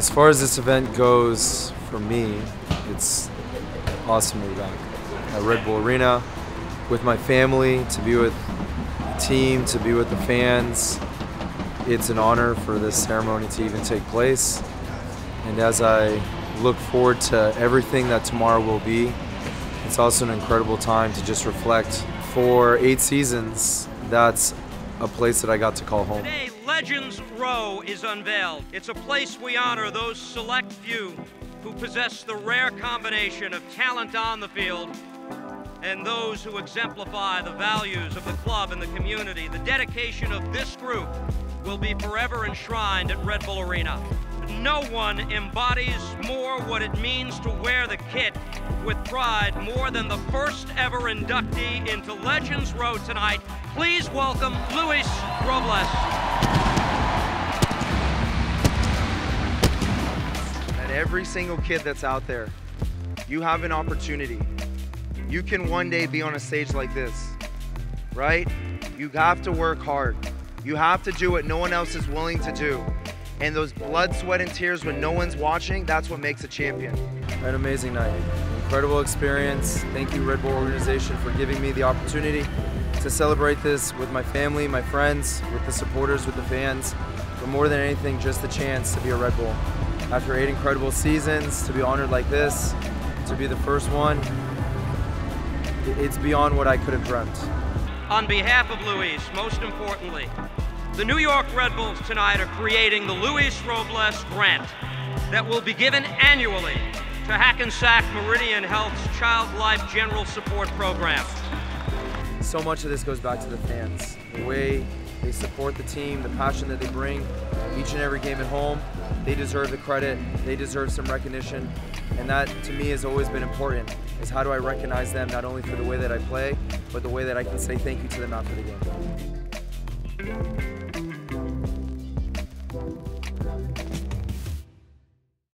As far as this event goes, for me, it's awesome to be back at Red Bull Arena with my family, to be with the team, to be with the fans. It's an honor for this ceremony to even take place. And as I look forward to everything that tomorrow will be, it's also an incredible time to just reflect. For 8 seasons, that's a place that I got to call home. Today, Legends Row is unveiled. It's a place we honor those select few who possess the rare combination of talent on the field and those who exemplify the values of the club and the community. The dedication of this group will be forever enshrined at Red Bull Arena. No one embodies more what it means to wear the kit with pride more than the first ever inductee into Legends Row tonight. Please welcome Luis Robles. And every single kid that's out there, you have an opportunity. You can one day be on a stage like this, right? You have to work hard. You have to do what no one else is willing to do. And those blood, sweat, and tears when no one's watching, that's what makes a champion. An amazing night, incredible experience. Thank you, Red Bull organization, for giving me the opportunity to celebrate this with my family, my friends, with the supporters, with the fans, but more than anything, just the chance to be a Red Bull. After 8 incredible seasons, to be honored like this, to be the first one, it's beyond what I could have dreamt. On behalf of Luis, most importantly, the New York Red Bulls tonight are creating the Luis Robles Grant that will be given annually to Hackensack Meridian Health's Child Life General Support Program. So much of this goes back to the fans, the way they support the team, the passion that they bring each and every game at home. They deserve the credit, they deserve some recognition, and that to me has always been important, is how do I recognize them not only for the way that I play, but the way that I can say thank you to them after the game.